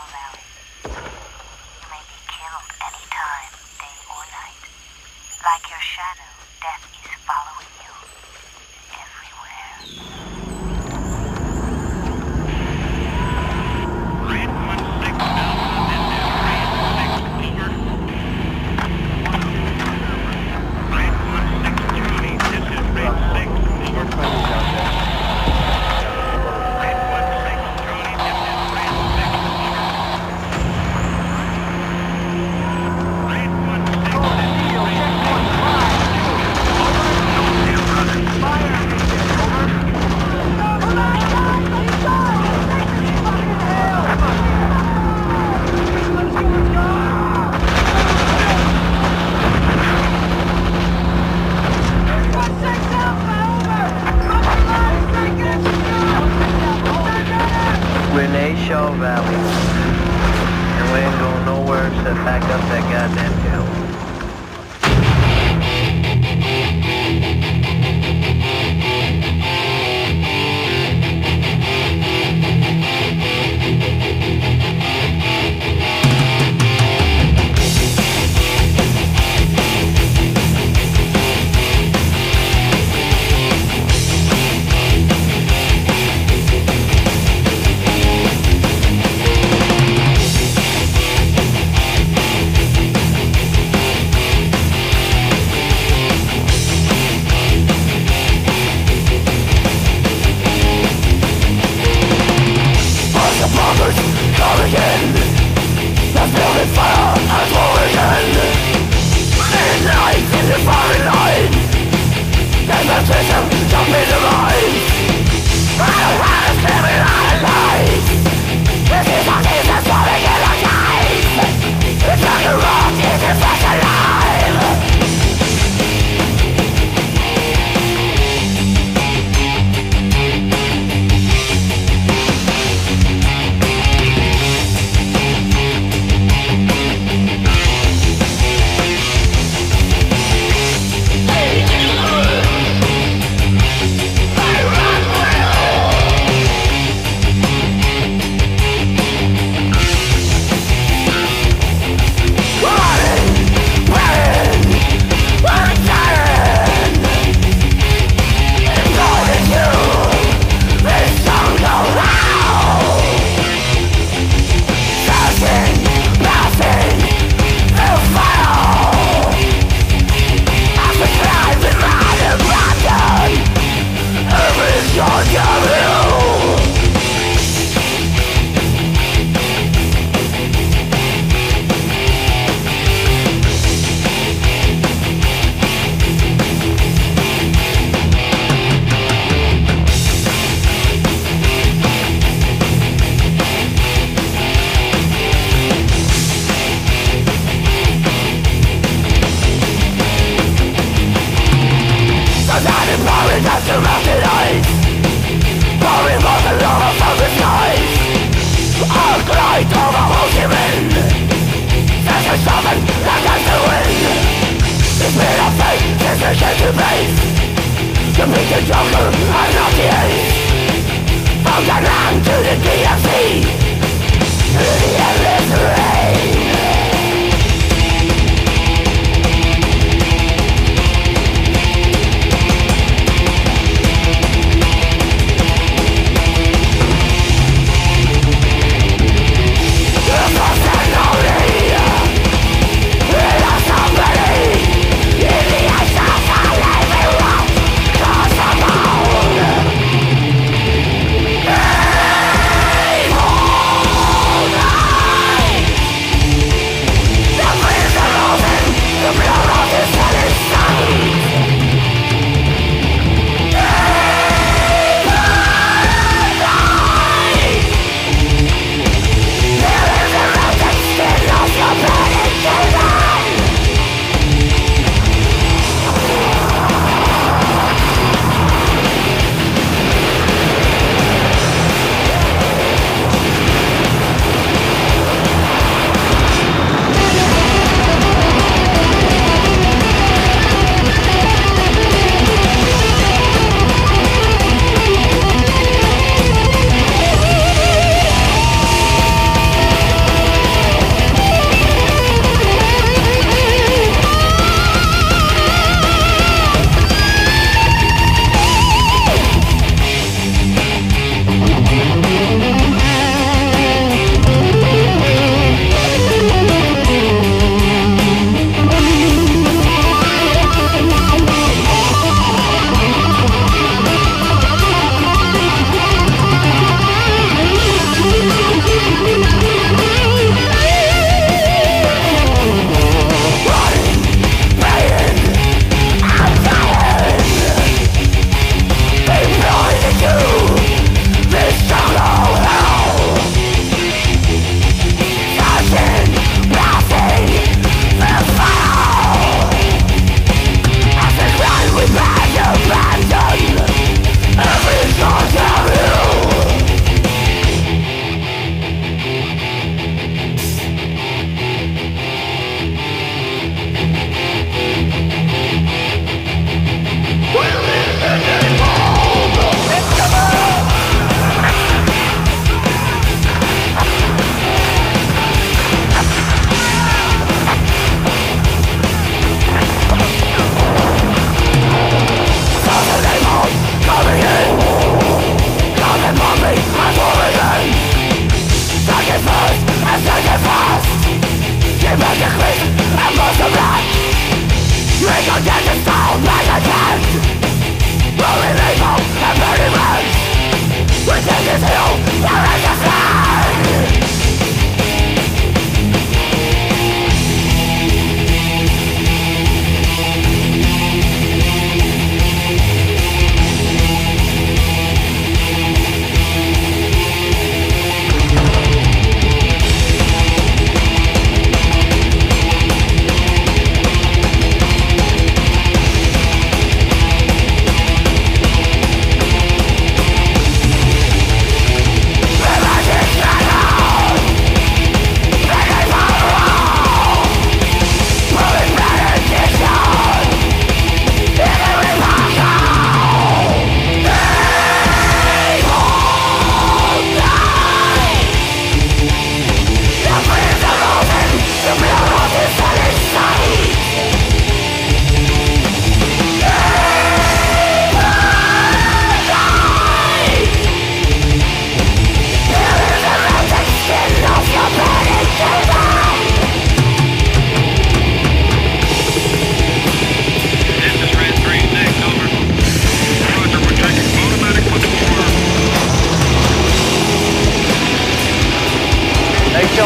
A'Shau Valley. You may be killed any time, day or night. Like your shadow, death is following you. Everywhere. A'Shau Valley, and we ain't going nowhere except back up that goddamn hill.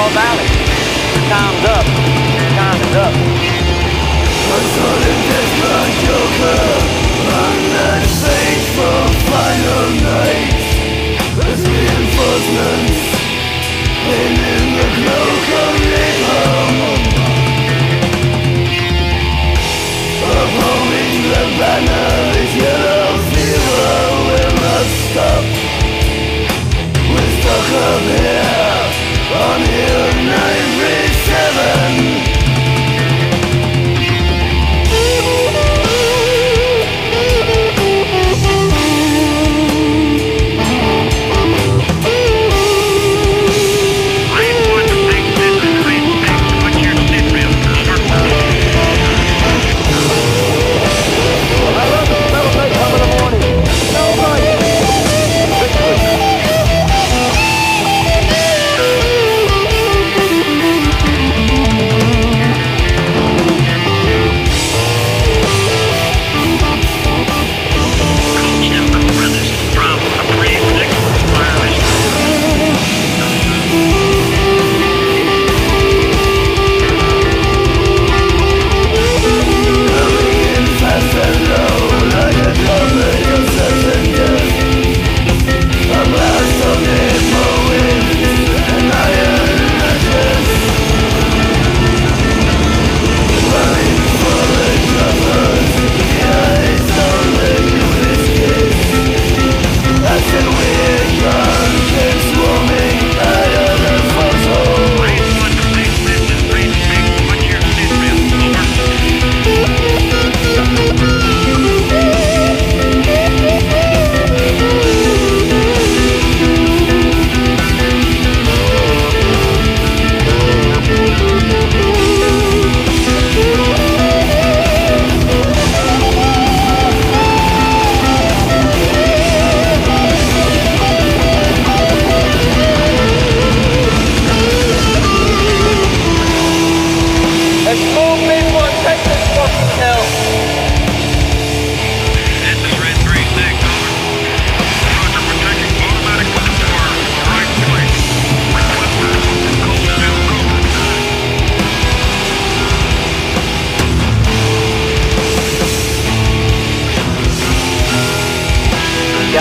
A'Shau Valley. Time's up. Time is up. My soul is desperate, Joker. I'm not safe for final night. As reinforcements, pain in the cloak of labor. Upholding the banner, this yellow fever will not stop. We're stuck up here on Hill 937.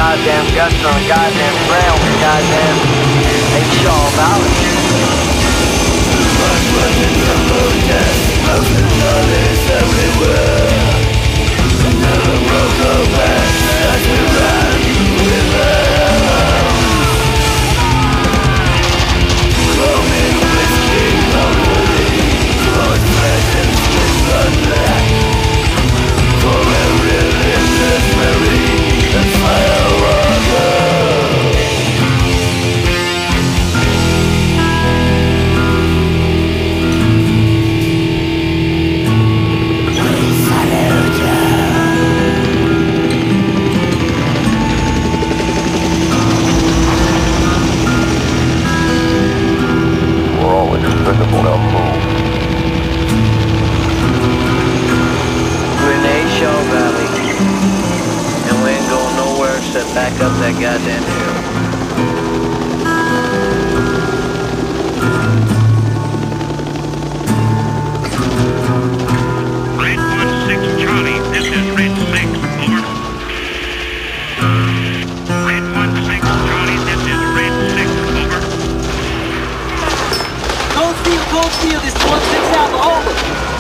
Goddamn guts on a goddamn trail, goddamn A'Shau Valley. Much weapons of protest, broken knowledge everywhere. Another world go back as we run with them. Roaming whiskey, lonely, close presence with blood black. For every listener's memory, the fire. Back up that goddamn hill. Red 16 Charlie, this is Red 6, over. Red 16 Charlie, this is Red 6, over. Goldfield is 16 out, over.